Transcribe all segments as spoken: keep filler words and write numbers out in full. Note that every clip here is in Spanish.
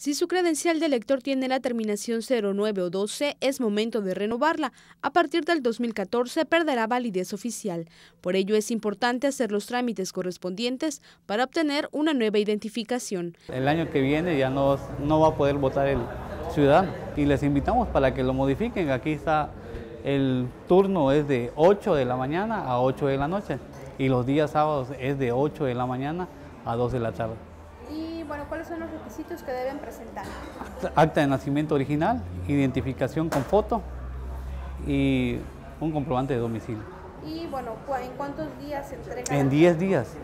Si su credencial de elector tiene la terminación cero nueve o doce, es momento de renovarla. A partir del dos mil catorce perderá validez oficial. Por ello es importante hacer los trámites correspondientes para obtener una nueva identificación. El año que viene ya no, no va a poder votar el ciudadano y les invitamos para que lo modifiquen. Aquí está, el turno es de ocho de la mañana a ocho de la noche y los días sábados es de ocho de la mañana a dos de la tarde. Bueno, ¿cuáles son los requisitos que deben presentar? Acta de nacimiento original, identificación con foto y un comprobante de domicilio. Y bueno, ¿en cuántos días se entrega? En diez días.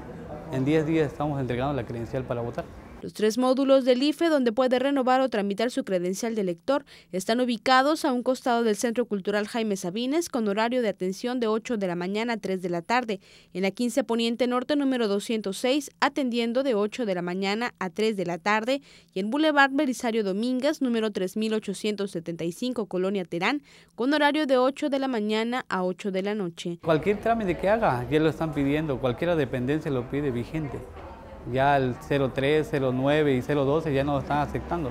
En diez días estamos entregando la credencial para votar. Los tres módulos del I F E donde puede renovar o tramitar su credencial de elector están ubicados a un costado del Centro Cultural Jaime Sabines con horario de atención de ocho de la mañana a tres de la tarde, en la quince Poniente Norte número doscientos seis, atendiendo de ocho de la mañana a tres de la tarde, y en Boulevard Belisario Domínguez número tres mil ochocientos setenta y cinco, Colonia Terán, con horario de ocho de la mañana a ocho de la noche. Cualquier trámite que haga, ya lo están pidiendo, cualquier dependencia lo pide vigente. Ya el cero tres, cero nueve y cero doce ya no lo están aceptando.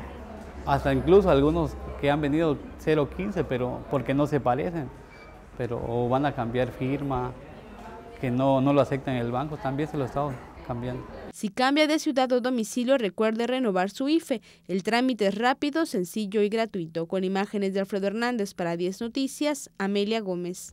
Hasta incluso algunos que han venido cero quince, pero porque no se parecen. Pero o van a cambiar firma, que no, no lo aceptan en el banco, también se lo está cambiando. Si cambia de ciudad o domicilio, recuerde renovar su I F E. El trámite es rápido, sencillo y gratuito. Con imágenes de Alfredo Hernández para Diez Noticias, Amelia Gómez.